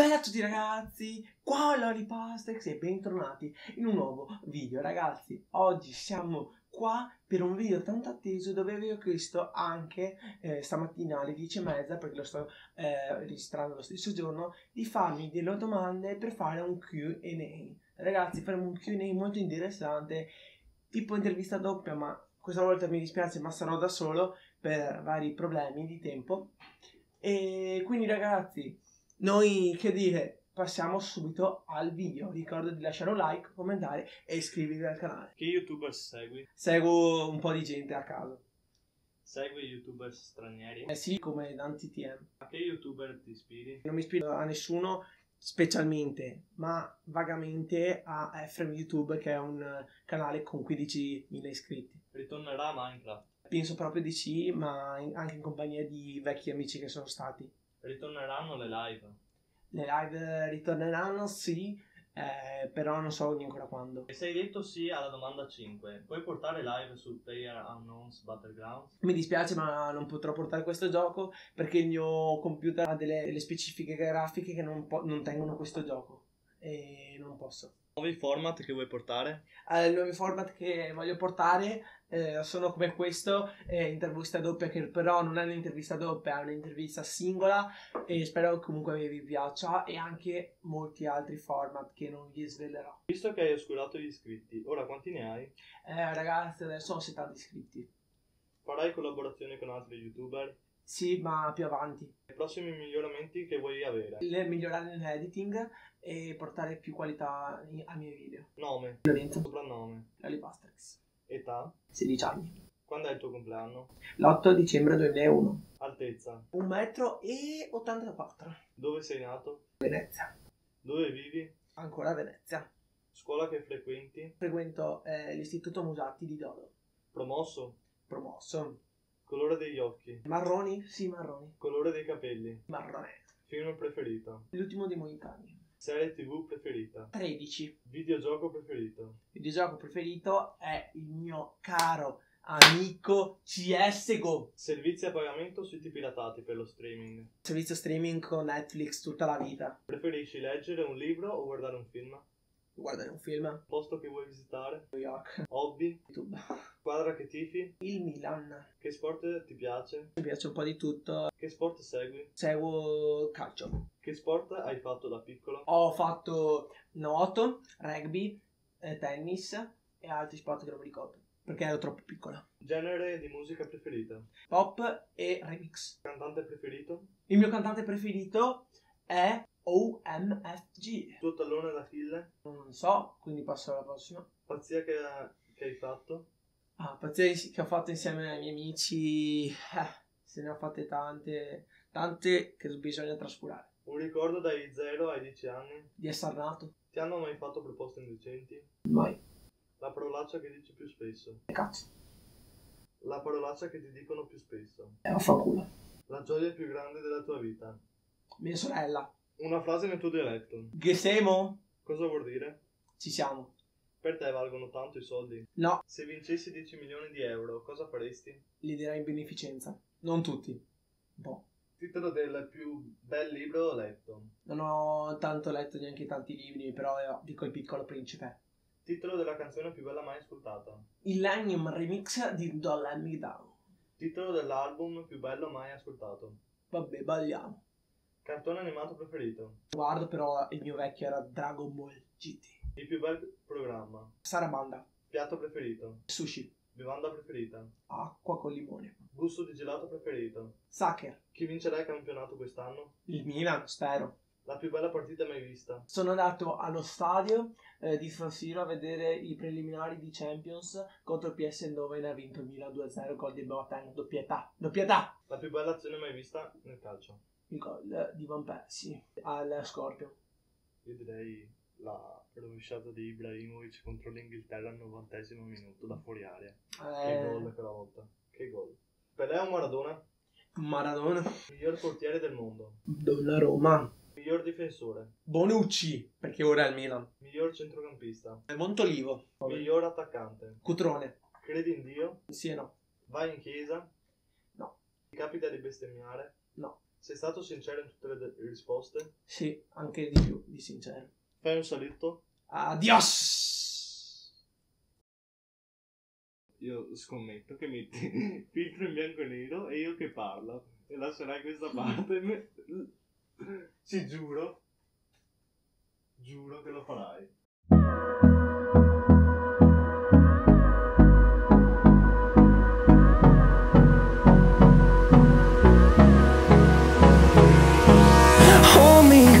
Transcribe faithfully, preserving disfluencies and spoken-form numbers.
Bella a tutti ragazzi, qua è L'Alipastrix e bentornati in un nuovo video. Ragazzi, oggi siamo qua per un video tanto atteso dove vi ho chiesto anche eh, stamattina alle dieci e mezza, perché lo sto eh, registrando lo stesso giorno, di farmi delle domande per fare un Q and A. Ragazzi, faremo un Q and A molto interessante, tipo intervista doppia, ma questa volta mi dispiace, ma sarò da solo per vari problemi di tempo. E quindi ragazzi, noi, che dire, passiamo subito al video. Ricordo di lasciare un like, commentare e iscrivervi al canale. Che youtuber segui? Seguo un po' di gente a caso. Segui youtuber stranieri? Eh sì, come DanTDM. A che youtuber ti ispiri? Non mi ispiro a nessuno specialmente, ma vagamente a F M YouTube, che è un canale con quindicimila iscritti. Ritornerà a Minecraft? Penso proprio di sì, ma anche in compagnia di vecchi amici che sono stati. Ritorneranno le live? Le live ritorneranno, sì, eh, però non so ancora quando. E se hai detto sì alla domanda cinque, puoi portare live sul PlayerUnknown's Buttergrounds? Mi dispiace, ma non potrò portare questo gioco perché il mio computer ha delle, delle specifiche grafiche che non, non tengono questo gioco e non posso. Nuovi format che vuoi portare? Eh, I nuovi format che voglio portare eh, sono come questo, eh, intervista doppia, che però non è un'intervista doppia, è un'intervista singola, e spero che comunque vi piaccia, e anche molti altri format che non vi svelerò. Visto che hai oscurato gli iscritti, ora quanti ne hai? Eh, ragazzi, adesso ho settanta iscritti. Farai collaborazione con altri youtuber? Sì, ma più avanti. I prossimi miglioramenti che vuoi avere? Le, migliorare nell'editing e portare più qualità ai miei video. Nome? Lorenzo. Soprannome? L'Alipastrix. Età? sedici anni. Quando è il tuo compleanno? l'otto dicembre duemilauno. Altezza? un metro e ottantaquattro. Dove sei nato? Venezia. Dove vivi? Ancora Venezia. Scuola che frequenti? Frequento eh, l'istituto Musatti di Dolo. Promosso? Promosso. Colore degli occhi? Marroni? Sì, marroni. Colore dei capelli? Marrone. Film preferito? L'ultimo dei Moicani. Serie tv preferita? tredici. Videogioco preferito? Videogioco preferito è il mio caro amico C S G O. Servizi a pagamento o siti piratati per lo streaming? Servizio streaming con Netflix tutta la vita. Preferisci leggere un libro o guardare un film? Guardare un film. Posto che vuoi visitare? New York. Hobby? YouTube. Squadra che tifi? Il Milan. Che sport ti piace? Mi piace un po' di tutto. Che sport segui? Seguo calcio. Che sport hai fatto da piccolo? Ho fatto nuoto, rugby, eh, tennis e altri sport che non mi ricordo perché ero troppo piccola. Genere di musica preferita? Pop e remix. Cantante preferito? Il mio cantante preferito è O M F G. Tuo tallone d'Achille? Non so, quindi passo alla prossima. Pazzia che, che hai fatto? Ah, pazzia che ho fatto insieme ai miei amici, eh, se ne ho fatte tante, tante che bisogna trascurare. Un ricordo dai zero ai dieci anni? Di essere nato. Ti hanno mai fatto proposte indecenti? Mai. La parolaccia che dici più spesso? Cazzo. La parolaccia che ti dicono più spesso? È un fanculo. La gioia più grande della tua vita? Mia sorella. Una frase nel tuo dialetto. Che siamo? Cosa vuol dire? Ci siamo. Per te valgono tanto i soldi? No. Se vincessi dieci milioni di euro, cosa faresti? Li direi in beneficenza. Non tutti. Un po'. Titolo del più bel libro letto? Non ho tanto letto neanche tanti libri, però dico Il Piccolo Principe. Titolo della canzone più bella mai ascoltata? Il Langham Remix di Don't Let Me Down. Titolo dell'album più bello mai ascoltato? Vabbè, balliamo. Cartone animato preferito? Guardo, però il mio vecchio era Dragon Ball G T. Il più bel programma? Sarabanda. Piatto preferito? Sushi. Bevanda preferita? Acqua con limone. Gusto di gelato preferito? Sake. Chi vincerà il campionato quest'anno? Il Milan, spero. La più bella partita mai vista? Sono andato allo stadio eh, di San Siro a vedere i preliminari di Champions contro P S nove, e ha vinto il Milan due a zero col di Boateng, doppietà, doppietà! La più bella azione mai vista nel calcio? Il gol di Van Persi al Scorpio. Io direi la rovesciata di Ibrahimovic contro l'Inghilterra al novantesimo minuto da fuori area. Eh... Che gol quella volta. Che gol. Pelé o Maradona? Maradona. Miglior portiere del mondo? Donna Roma. Miglior difensore? Bonucci, perché ora è il Milan. Miglior centrocampista? Montolivo. Vabbè. Miglior attaccante? Cutrone. Credi in Dio? Sì e no. Vai in chiesa? No. Ti capita di bestemmiare? No. Sei stato sincero in tutte le de- risposte? Sì, anche di più di sincero. Fai un saluto. Adios! Io scommetto che metti filtro in bianco e nero e io che parlo. E lascerai questa parte. Me... Ci giuro. Giuro che lo farai. Hold me